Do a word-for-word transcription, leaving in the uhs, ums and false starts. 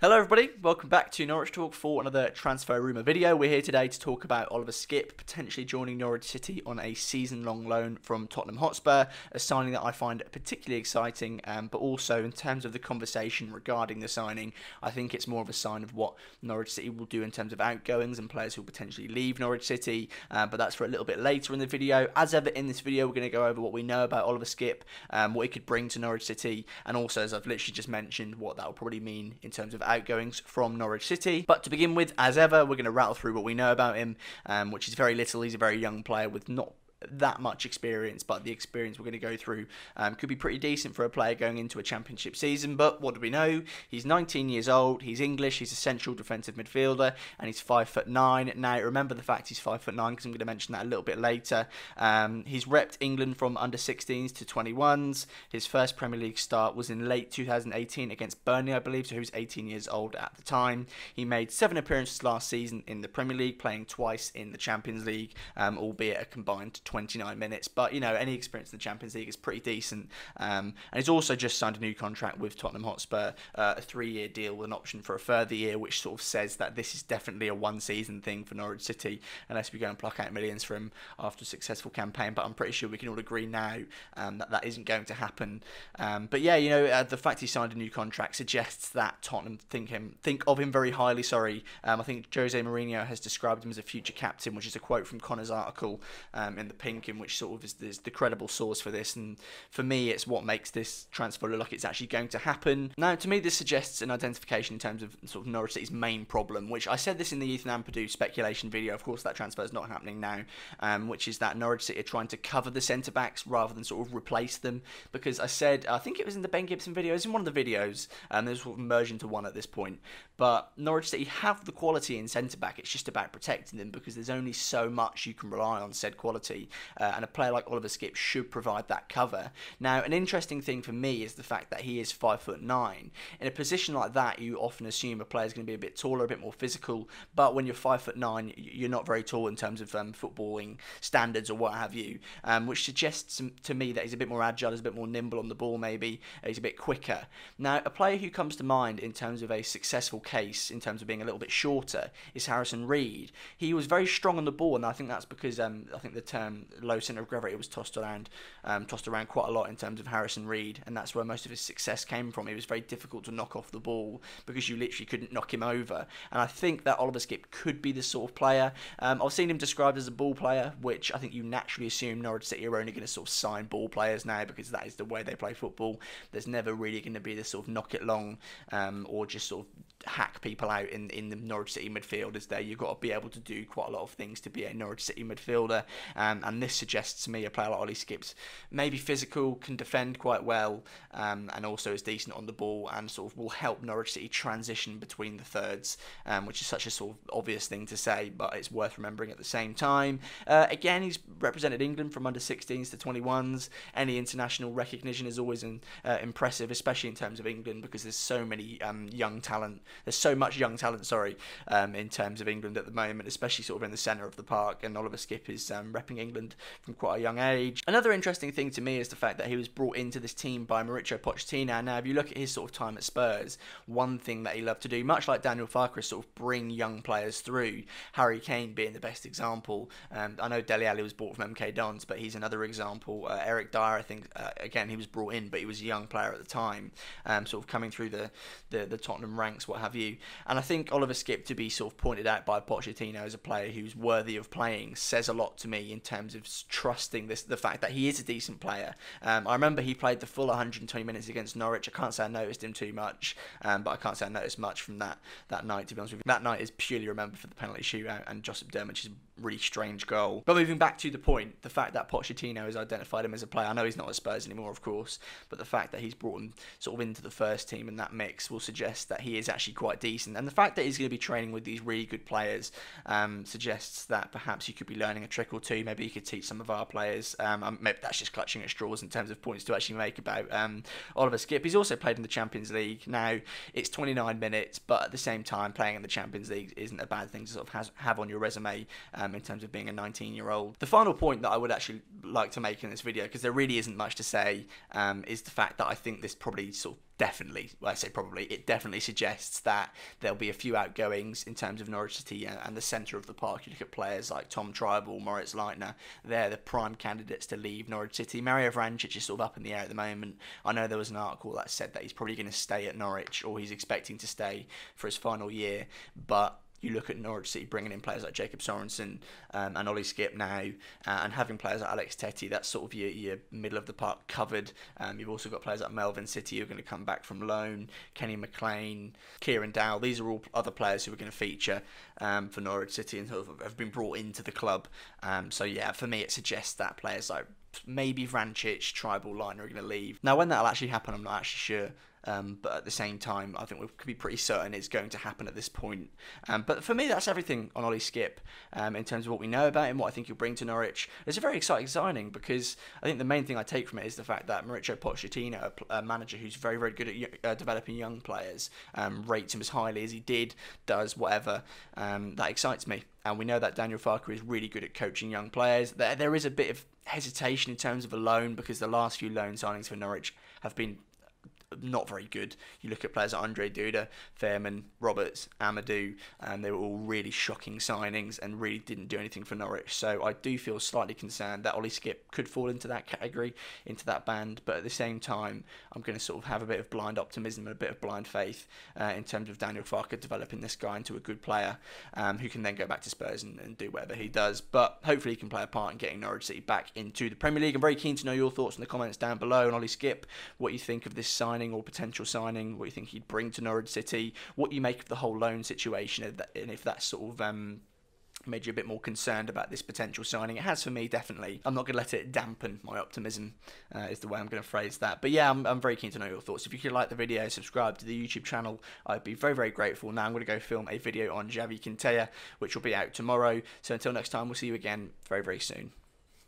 Hello everybody, welcome back to Norwich Talk for another transfer rumour video. We're here today to talk about Oliver Skipp potentially joining Norwich City on a season-long loan from Tottenham Hotspur, a signing that I find particularly exciting, um, but also in terms of the conversation regarding the signing, I think it's more of a sign of what Norwich City will do in terms of outgoings and players who will potentially leave Norwich City, uh, but that's for a little bit later in the video. As ever in this video, we're going to go over what we know about Oliver Skipp, um, what he could bring to Norwich City, and also, as I've literally just mentioned, what that will probably mean in terms of outgoings from Norwich City. But to begin with, as ever, we're going to rattle through what we know about him, um, which is very little. He's a very young player with not that much experience, but the experience we're going to go through um, could be pretty decent for a player going into a championship season. But what do we know? He's nineteen years old, he's English, he's a central defensive midfielder, and he's five foot nine. Now remember the fact he's five foot nine because I'm going to mention that a little bit later. Um, he's repped England from under sixteens to twenty-ones. His first Premier League start was in late two thousand eighteen against Burnley, I believe, so he was eighteen years old at the time. He made seven appearances last season in the Premier League, playing twice in the Champions League, um, albeit a combined twenty-nine minutes, but you know, any experience in the Champions League is pretty decent, um, and he's also just signed a new contract with Tottenham Hotspur, uh, a three-year deal with an option for a further year, which sort of says that this is definitely a one-season thing for Norwich City, unless we go and pluck out millions for him after a successful campaign, but I'm pretty sure we can all agree now um, that that isn't going to happen. Um, but yeah, you know, uh, the fact he signed a new contract suggests that Tottenham think him think of him very highly, sorry. Um, I think Jose Mourinho has described him as a future captain, which is a quote from Connor's article um, in the Pink, in which sort of is, is the credible source for this, and for me it's what makes this transfer look like it's actually going to happen. Now to me this suggests an identification in terms of sort of Norwich City's main problem, which I said this in the Ethan Ampadu speculation video, of course that transfer is not happening now, um, which is that Norwich City are trying to cover the centre-backs rather than sort of replace them, because I said, I think it was in the Ben Gibson video, it was in one of the videos, and um, there's sort of merged into one at this point, but Norwich City have the quality in centre-back, it's just about protecting them because there's only so much you can rely on said quality. Uh, and a player like Oliver Skipp should provide that cover. Now, an interesting thing for me is the fact that he is five foot nine. In a position like that, you often assume a player is going to be a bit taller, a bit more physical. But when you're five foot nine, you're not very tall in terms of um, footballing standards or what have you, um, which suggests to me that he's a bit more agile, he's a bit more nimble on the ball, maybe he's a bit quicker. Now, a player who comes to mind in terms of a successful case, in terms of being a little bit shorter, is Harrison Reed. He was very strong on the ball, and I think that's because um, I think the term low centre of gravity was tossed around um, tossed around quite a lot in terms of Harrison Reed, and that's where most of his success came from. It was very difficult to knock off the ball because you literally couldn't knock him over, and I think that Oliver Skipp could be the sort of player. um, I've seen him described as a ball player, which I think you naturally assume Norwich City are only going to sort of sign ball players now because that is the way they play football. There's never really going to be this sort of knock it long um, or just sort of hack people out in, in the Norwich City midfield. Is there, you've got to be able to do quite a lot of things to be a Norwich City midfielder, um, and this suggests to me a player like Ollie Skipp's maybe physical, can defend quite well, um, and also is decent on the ball, and sort of will help Norwich City transition between the thirds, um, which is such a sort of obvious thing to say, but it's worth remembering at the same time. Uh, again, he's represented England from under sixteens to twenty-ones. Any international recognition is always in, uh, impressive, especially in terms of England, because there's so many um, young talent. There's so much young talent, sorry, um, in terms of England at the moment, especially sort of in the centre of the park. And Oliver Skipp is um, repping England from quite a young age. Another interesting thing to me is the fact that he was brought into this team by Mauricio Pochettino. Now, if you look at his sort of time at Spurs, one thing that he loved to do, much like Daniel Farke, is sort of bring young players through, Harry Kane being the best example. Um, I know Dele Alli was bought from M K Dons, but he's another example. Uh, Eric Dyer, I think, uh, again, he was brought in, but he was a young player at the time, um, sort of coming through the, the, the Tottenham ranks, what have you. And I think Oliver Skipp, to be sort of pointed out by Pochettino as a player who's worthy of playing, says a lot to me in terms of trusting this, the fact that he is a decent player. Um, I remember he played the full one hundred twenty minutes against Norwich. I can't say I noticed him too much, um, but I can't say I noticed much from that that night, to be honest with you. That night is purely remembered for the penalty shootout and Josip Drmic's really strange goal. But moving back to the point, the fact that Pochettino has identified him as a player, I know he's not at Spurs anymore, of course, but the fact that he's brought him sort of into the first team in that mix will suggest that he is actually quite decent. And the fact that he's going to be training with these really good players um, suggests that perhaps he could be learning a trick or two. Maybe he could teach some of our players. Um, maybe that's just clutching at straws in terms of points to actually make about um, Oliver Skipp. He's also played in the Champions League. Now, it's twenty-nine minutes, but at the same time, playing in the Champions League isn't a bad thing to sort of has, have on your resume. Um, um, in terms of being a nineteen year old. The final point that I would actually like to make in this video, because there really isn't much to say, um, is the fact that I think this probably sort of definitely, well, I say probably, it definitely suggests that there'll be a few outgoings in terms of Norwich City and the centre of the park. You look at players like Tom Tribal, Moritz Leitner, they're the prime candidates to leave Norwich City. Mario Vrancic is sort of up in the air at the moment. I know there was an article that said that he's probably going to stay at Norwich, or he's expecting to stay for his final year, but you look at Norwich City bringing in players like Jacob Sorensen um, and Oliver Skipp now, uh, and having players like Alex Tettey, that's sort of your, your middle of the park covered. Um, you've also got players like Melvin City who are going to come back from loan, Kenny McLean, Kieran Dowell. These are all other players who are going to feature um, for Norwich City and sort of have been brought into the club. Um, so yeah, for me it suggests that players like maybe Vrancic, Tribal, Leitner are going to leave. Now when that'll actually happen, I'm not actually sure. Um, but at the same time, I think we could be pretty certain it's going to happen at this point. Um, but for me, that's everything on Ollie Skipp um, in terms of what we know about him, what I think he'll bring to Norwich. It's a very exciting signing, because I think the main thing I take from it is the fact that Mauricio Pochettino, a, a manager who's very, very good at uh, developing young players, um, rates him as highly as he did, does whatever. Um, that excites me. And we know that Daniel Farke is really good at coaching young players. There, there is a bit of hesitation in terms of a loan, because the last few loan signings for Norwich have been not very good. You look at players like Andre Duda, Fairman, Roberts, Amadou, and they were all really shocking signings and really didn't do anything for Norwich. So I do feel slightly concerned that Ollie Skipp could fall into that category, into that band. But at the same time, I'm going to sort of have a bit of blind optimism and a bit of blind faith uh, in terms of Daniel Farke developing this guy into a good player um, who can then go back to Spurs and, and do whatever he does. But hopefully he can play a part in getting Norwich City back into the Premier League. I'm very keen to know your thoughts in the comments down below on Ollie Skipp, what you think of this signing or potential signing, what you think he'd bring to Norwich City, what you make of the whole loan situation, and if that's sort of um, made you a bit more concerned about this potential signing. It has for me, definitely. I'm not going to let it dampen my optimism, uh, is the way I'm going to phrase that. But yeah, I'm, I'm very keen to know your thoughts. If you could like the video, subscribe to the YouTube channel, I'd be very, very grateful. Now I'm going to go film a video on Xavi Quintela, which will be out tomorrow. So until next time, we'll see you again very, very soon.